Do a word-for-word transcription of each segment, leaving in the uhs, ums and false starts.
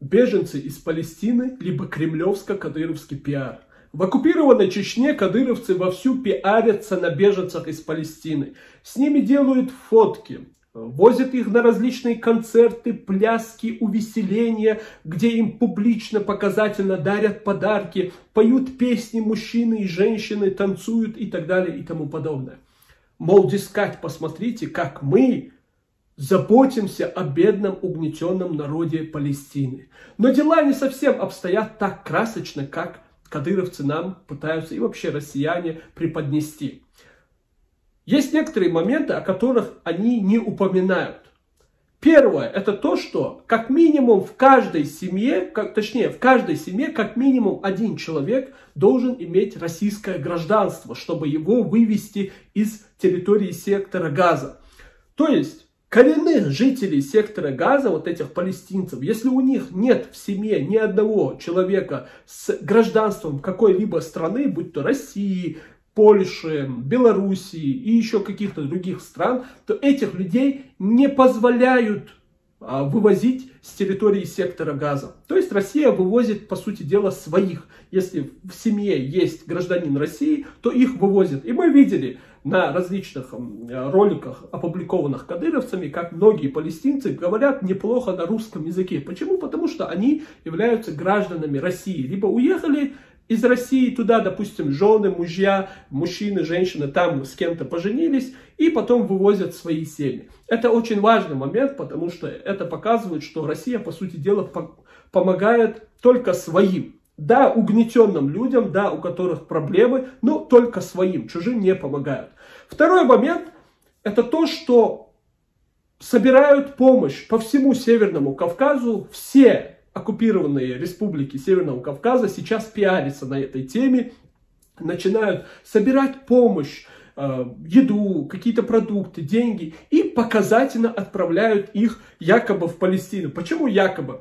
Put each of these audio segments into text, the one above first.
Беженцы из Палестины, либо кремлевско-кадыровский пиар. В оккупированной Чечне кадыровцы вовсю пиарятся на беженцах из Палестины. С ними делают фотки, возят их на различные концерты, пляски, увеселения, где им публично, показательно дарят подарки, поют песни мужчины и женщины, танцуют и так далее и тому подобное. Мол, дескать, посмотрите, как мы заботимся о бедном угнетенном народе Палестины. Но дела не совсем обстоят так красочно, как кадыровцы нам пытаются и вообще россияне преподнести. Есть некоторые моменты, о которых они не упоминают. Первое, это то, что как минимум в каждой семье, как, точнее в каждой семье как минимум один человек должен иметь российское гражданство, чтобы его вывести из территории сектора газа. То есть коренных жителей сектора газа, вот этих палестинцев, если у них нет в семье ни одного человека с гражданством какой-либо страны, будь то России, Польши, Белоруссии и еще каких-то других стран, то этих людей не позволяют а, вывозить с территории сектора газа. То есть Россия вывозит, по сути дела, своих. Если в семье есть гражданин России, то их вывозят. И мы видели на различных роликах, опубликованных кадыровцами, как многие палестинцы говорят неплохо на русском языке. Почему? Потому что они являются гражданами России. Либо уехали из России туда, допустим, жены, мужья, мужчины, женщины там с кем-то поженились и потом вывозят свои семьи. Это очень важный момент, потому что это показывает, что Россия, по сути дела, помогает только своим. Да, угнетенным людям, да, у которых проблемы, но только своим, чужим не помогают. Второй момент, это то, что собирают помощь по всему Северному Кавказу, все оккупированные республики Северного Кавказа сейчас пиарятся на этой теме, начинают собирать помощь, еду, какие-то продукты, деньги и показательно отправляют их якобы в Палестину. Почему якобы?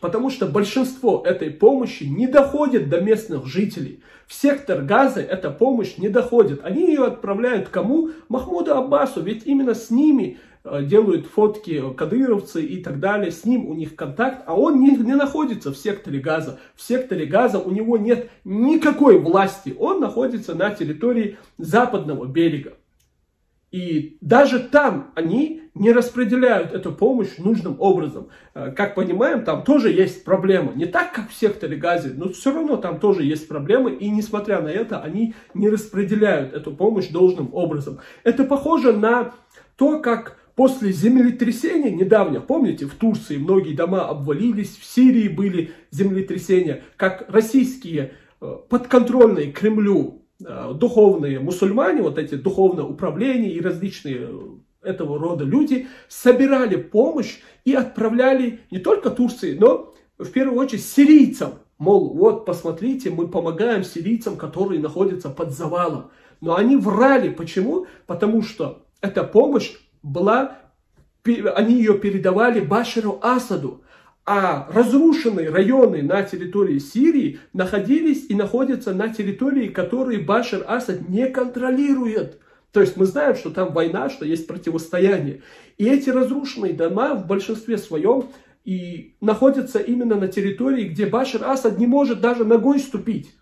Потому что большинство этой помощи не доходит до местных жителей. В сектор газа эта помощь не доходит. Они ее отправляют кому? Махмуду Аббасу, ведь именно с ними делают фотки кадыровцы и так далее, с ним у них контакт, а он не, не находится в секторе газа. В секторе газа у него нет никакой власти, он находится на территории западного берега. И даже там они не распределяют эту помощь нужным образом. Как понимаем, там тоже есть проблемы. Не так, как в секторе газа, но все равно там тоже есть проблемы. И несмотря на это, они не распределяют эту помощь должным образом. Это похоже на то, как после землетрясения недавних, помните, в Турции многие дома обвалились, в Сирии были землетрясения, как российские подконтрольные Кремлю духовные мусульмане, вот эти духовное управление и различные этого рода люди собирали помощь и отправляли не только Турции, но в первую очередь сирийцам. Мол, вот посмотрите, мы помогаем сирийцам, которые находятся под завалом. Но они врали. Почему? Потому что эта помощь была, они ее передавали Башару Асаду, а разрушенные районы на территории Сирии находились и находятся на территории, которые Башар Асад не контролирует. То есть мы знаем, что там война, что есть противостояние. И эти разрушенные дома в большинстве своем и находятся именно на территории, где Башар Асад не может даже ногой ступить.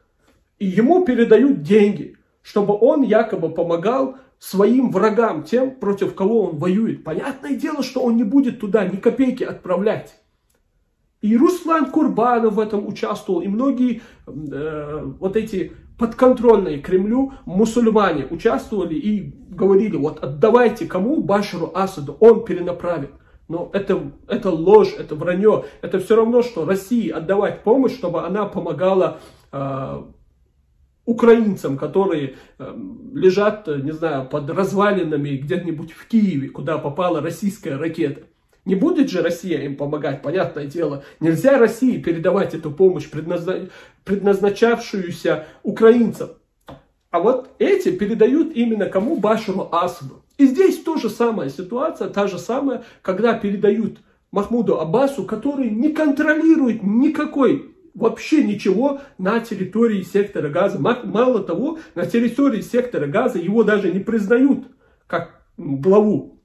И ему передают деньги, чтобы он якобы помогал своим врагам, тем, против кого он воюет. Понятное дело, что он не будет туда ни копейки отправлять. И Руслан Курбанов в этом участвовал, и многие э, вот эти подконтрольные Кремлю мусульмане участвовали и говорили, вот отдавайте кому? Башару Асаду, он перенаправит. Но это, это ложь, это вранье. Это все равно, что России отдавать помощь, чтобы она помогала э, украинцам, которые э, лежат, не знаю, под развалинами где-нибудь в Киеве, куда попала российская ракета. Не будет же Россия им помогать, понятное дело. Нельзя России передавать эту помощь, предназначавшуюся украинцам. А вот эти передают именно кому? Башару Асаду. И здесь тоже самая ситуация, та же самая, когда передают Махмуду Аббасу, который не контролирует никакой, вообще ничего на территории сектора газа. Мало того, на территории сектора газа его даже не признают как главу.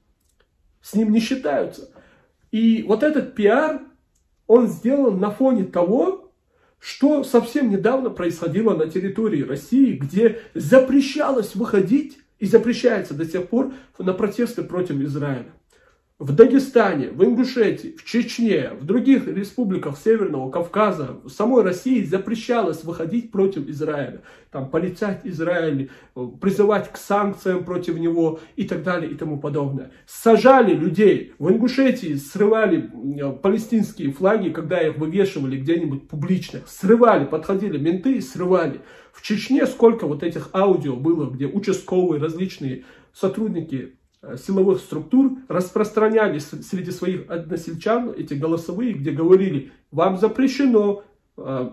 С ним не считаются. И вот этот пиар он сделан на фоне того, что совсем недавно происходило на территории России, где запрещалось выходить и запрещается до сих пор на протесты против Израиля. В Дагестане, в Ингушетии, в Чечне, в других республиках Северного Кавказа, в самой России запрещалось выходить против Израиля, там, порицать Израиль, призывать к санкциям против него и так далее и тому подобное. Сажали людей, в Ингушетии срывали палестинские флаги, когда их вывешивали где-нибудь публично, срывали, подходили менты и срывали. В Чечне сколько вот этих аудио было, где участковые различные сотрудники силовых структур распространяли среди своих односельчан эти голосовые, где говорили: вам запрещено э,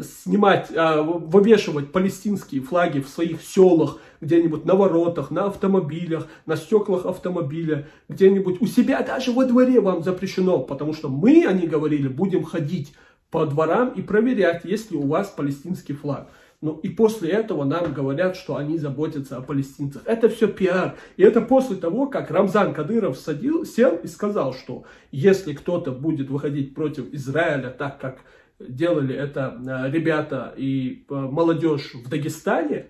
снимать, э, вывешивать палестинские флаги в своих селах, где-нибудь на воротах, на автомобилях, на стеклах автомобиля, где-нибудь у себя даже во дворе вам запрещено, потому что мы, они говорили, будем ходить по дворам и проверять, есть ли у вас палестинский флаг. Ну и после этого нам говорят, что они заботятся о палестинцах. Это все пиар. И это после того, как Рамзан Кадыров садил, сел и сказал, что если кто-то будет выходить против Израиля, так как делали это ребята и молодежь в Дагестане,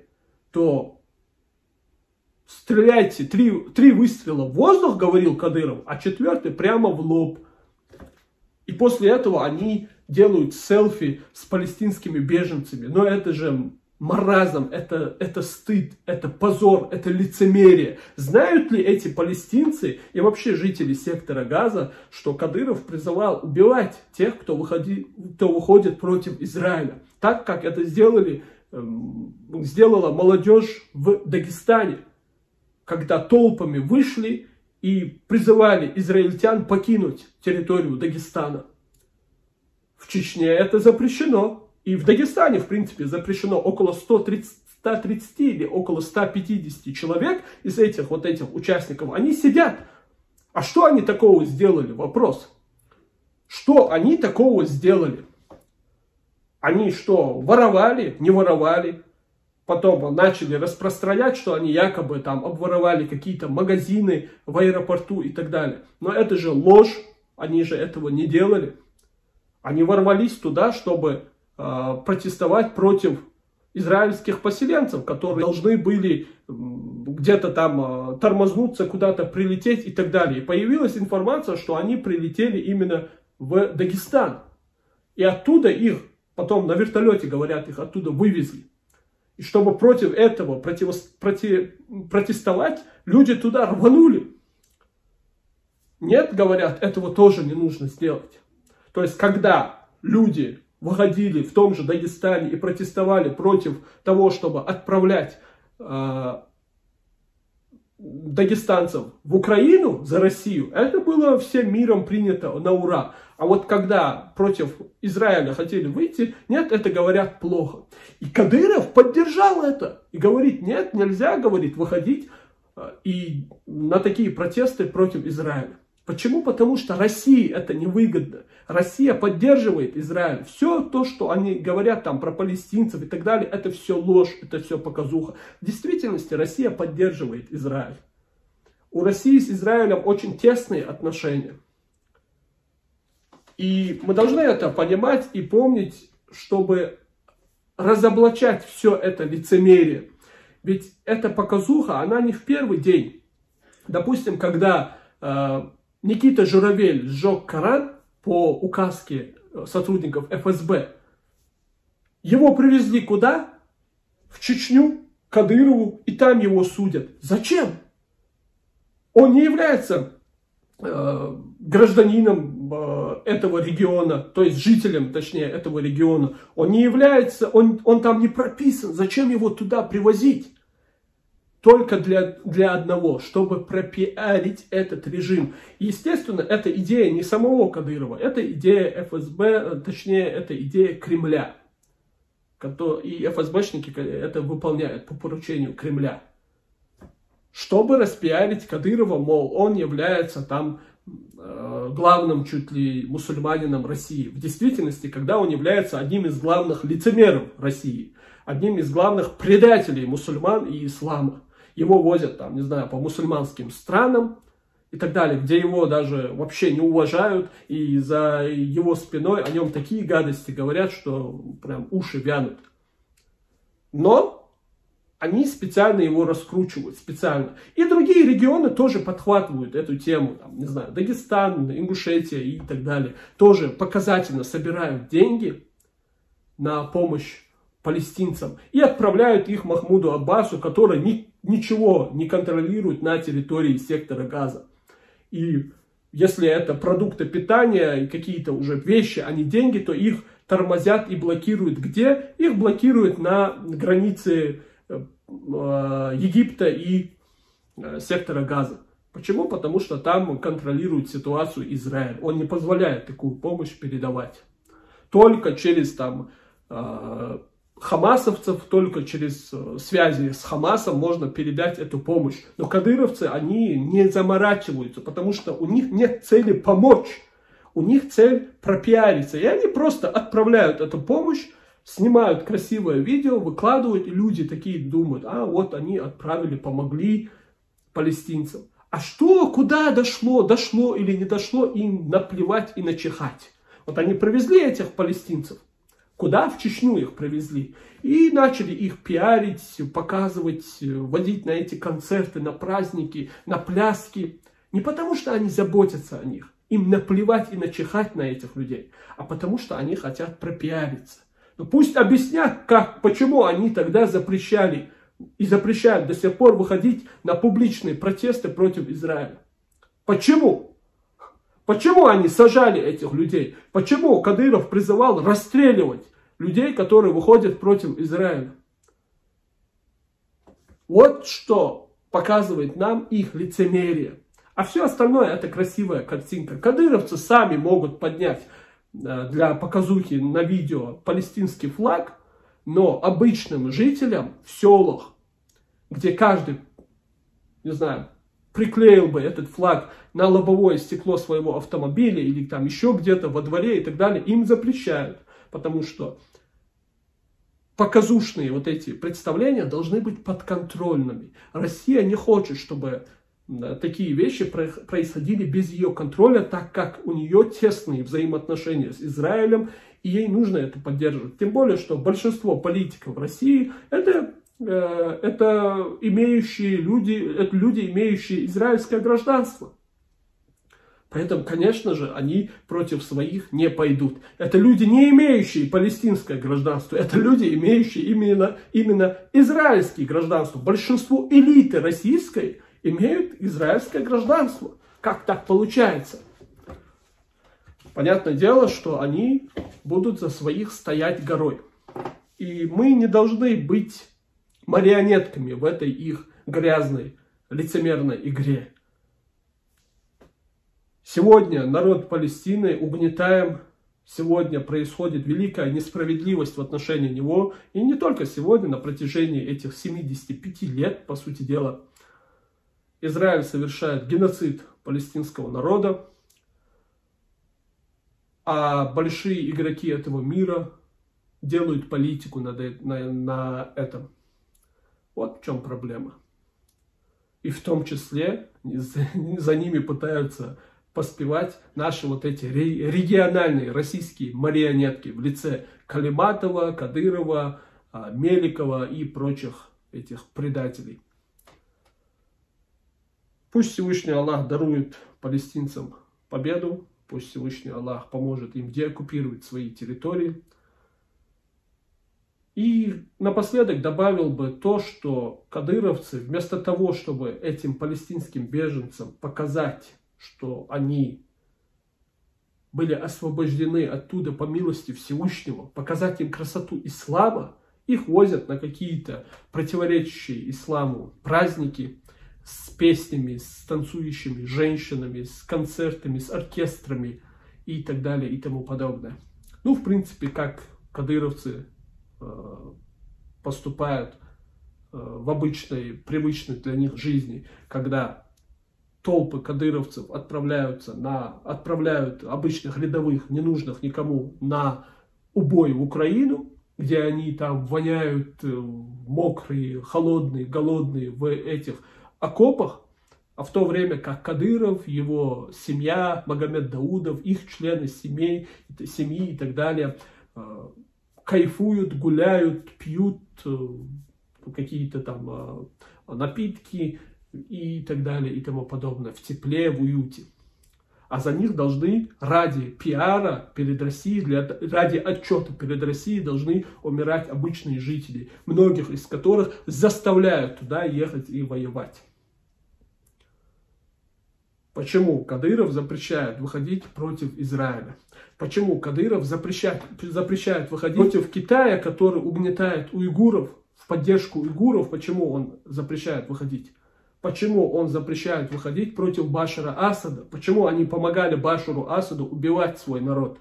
то стреляйте три, три выстрела в воздух, говорил Кадыров, а четвертый прямо в лоб. И после этого они делают селфи с палестинскими беженцами. Но это же маразм, это, это стыд, это позор, это лицемерие. Знают ли эти палестинцы и вообще жители сектора Газа, что Кадыров призывал убивать тех, кто, выходи, кто выходит против Израиля? Так, как это сделали, сделала молодежь в Дагестане, когда толпами вышли и призывали израильтян покинуть территорию Дагестана. В Чечне это запрещено. И в Дагестане, в принципе, запрещено около ста тридцати или около ста пятидесяти человек из этих вот этих участников. Они сидят. А что они такого сделали? Вопрос. Что они такого сделали? Они что, воровали? Не воровали. Потом начали распространять, что они якобы там обворовали какие-то магазины в аэропорту и так далее. Но это же ложь. Они же этого не делали. Они ворвались туда, чтобы э, протестовать против израильских поселенцев, которые должны были э, где-то там э, тормознуться, куда-то прилететь и так далее. И появилась информация, что они прилетели именно в Дагестан. И оттуда их, потом на вертолете, говорят, их оттуда вывезли. И чтобы против этого против, против, протестовать, люди туда рванули. Нет, говорят, этого тоже не нужно сделать. То есть, когда люди выходили в том же Дагестане и протестовали против того, чтобы отправлять э, дагестанцев в Украину за Россию, это было всем миром принято на ура. А вот когда против Израиля хотели выйти, нет, это, говорят, плохо. И Кадыров поддержал это и говорит: нет, нельзя, говорит, выходить э, и на такие протесты против Израиля. Почему? Потому что России это невыгодно. Россия поддерживает Израиль. Все то, что они говорят там про палестинцев и так далее, это все ложь, это все показуха. В действительности Россия поддерживает Израиль. У России с Израилем очень тесные отношения. И мы должны это понимать и помнить, чтобы разоблачать все это лицемерие. Ведь эта показуха, она не в первый день. Допустим, когда Э, Никита Журавель сжег Коран по указке сотрудников эф эс бэ. Его привезли куда? В Чечню, Кадырову, и там его судят. Зачем? Он не является э, гражданином э, этого региона, то есть жителем, точнее, этого региона. Он не является, он, он там не прописан. Зачем его туда привозить? Только для, для одного, чтобы пропиарить этот режим. Естественно, это идея не самого Кадырова, это идея эф эс бэ, точнее, это идея Кремля. И эф эс бэшники это выполняют по поручению Кремля. Чтобы распиарить Кадырова, мол, он является там главным чуть ли мусульманином России. В действительности, когда он является одним из главных лицемеров России, одним из главных предателей мусульман и ислама. Его возят там, не знаю, по мусульманским странам и так далее, где его даже вообще не уважают, и за его спиной о нем такие гадости говорят, что прям уши вянут. Но они специально его раскручивают, специально. И другие регионы тоже подхватывают эту тему, там, не знаю, Дагестан, Ингушетия и так далее. Тоже показательно собирают деньги на помощь палестинцам и отправляют их Махмуду Аббасу, который ни, ничего не контролирует на территории сектора газа. И если это продукты питания и какие-то уже вещи, а не деньги, то их тормозят и блокируют. Где? Их блокируют на границе Египта и сектора газа. Почему? Потому что там контролирует ситуацию Израиль. Он не позволяет такую помощь передавать. Только через там хамасовцев, только через связи с Хамасом можно передать эту помощь. Но кадыровцы, они не заморачиваются, потому что у них нет цели помочь. У них цель пропиариться. И они просто отправляют эту помощь, снимают красивое видео, выкладывают, и люди такие думают: а вот они отправили, помогли палестинцам. А что, куда дошло, дошло или не дошло, им наплевать и начихать. Вот они привезли этих палестинцев. Куда? В Чечню их привезли. И начали их пиарить, показывать, водить на эти концерты, на праздники, на пляски. Не потому, что они заботятся о них. Им наплевать и начихать на этих людей. А потому, что они хотят пропиариться. Но пусть объяснят, как, почему они тогда запрещали и запрещают до сих пор выходить на публичные протесты против Израиля. Почему? Почему они сажали этих людей? Почему Кадыров призывал расстреливать людей, которые выходят против Израиля? Вот что показывает нам их лицемерие. А все остальное — это красивая картинка. Кадыровцы сами могут поднять для показухи на видео палестинский флаг, но обычным жителям в селах, где каждый, не знаю, приклеил бы этот флаг на лобовое стекло своего автомобиля или там еще где-то во дворе и так далее, им запрещают. Потому что показушные вот эти представления должны быть подконтрольными. Россия не хочет, чтобы такие вещи происходили без ее контроля, так как у нее тесные взаимоотношения с Израилем, и ей нужно это поддерживать. Тем более, что большинство политиков России это... Это имеющие люди, это люди, имеющие израильское гражданство. Поэтому, конечно же, они против своих не пойдут. Это люди, не имеющие палестинское гражданство. Это люди, имеющие именно, именно израильские гражданства. Большинство элиты российской имеют израильское гражданство. Как так получается? Понятное дело, что они будут за своих стоять горой. И мы не должны быть марионетками в этой их грязной, лицемерной игре. Сегодня народ Палестины угнетаем. Сегодня происходит великая несправедливость в отношении него. И не только сегодня, на протяжении этих семидесяти пяти лет, по сути дела, Израиль совершает геноцид палестинского народа. А большие игроки этого мира делают политику на, на, на этом. Вот в чем проблема. И в том числе за, за ними пытаются поспевать наши вот эти региональные российские марионетки в лице Калиматова, Кадырова, Меликова и прочих этих предателей. Пусть Всевышний Аллах дарует палестинцам победу. Пусть Всевышний Аллах поможет им деоккупировать свои территории. И напоследок добавил бы то, что кадыровцы, вместо того, чтобы этим палестинским беженцам показать, что они были освобождены оттуда по милости Всевышнего, показать им красоту ислама, их возят на какие-то противоречащие исламу праздники с песнями, с танцующими женщинами, с концертами, с оркестрами и так далее и тому подобное. Ну, в принципе, как кадыровцы поступают в обычной, привычной для них жизни, когда толпы кадыровцев отправляются на, отправляют обычных рядовых, ненужных никому, на убой в Украину, где они там воняют мокрые, холодные, голодные в этих окопах, А в то время как Кадыров, его семья, Магомед Даудов, их члены семей, семьи и так далее, кайфуют, гуляют, пьют какие-то там напитки и так далее и тому подобное, в тепле, в уюте. А за них должны ради пиара перед Россией, для, ради отчета перед Россией должны умирать обычные жители, многих из которых заставляют туда ехать и воевать. Почему Кадыров запрещает выходить против Израиля? Почему Кадыров запрещает, запрещает выходить против Китая, который угнетает уйгуров, в поддержку уйгуров? Почему он запрещает выходить? Почему он запрещает выходить против Башара Асада? Почему они помогали Башару Асаду убивать свой народ?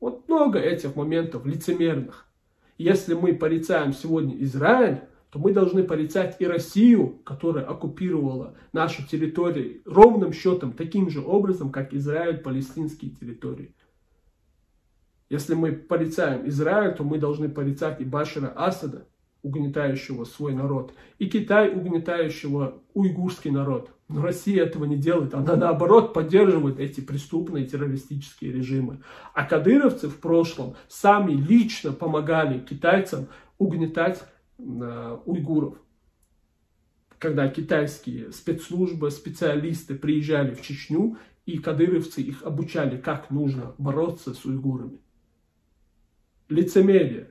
Вот много этих моментов лицемерных. Если мы порицаем сегодня Израиль, то мы должны порицать и Россию, которая оккупировала нашу территорию ровным счетом, таким же образом, как Израиль палестинские территории. Если мы порицаем Израиль, то мы должны порицать и Башара Асада, угнетающего свой народ, и Китай, угнетающего уйгурский народ. Но Россия этого не делает, она наоборот поддерживает эти преступные террористические режимы. А кадыровцы в прошлом сами лично помогали китайцам угнетать э, уйгуров. Когда китайские спецслужбы, специалисты приезжали в Чечню, и кадыровцы их обучали, как нужно бороться с уйгурами. Лицемерие.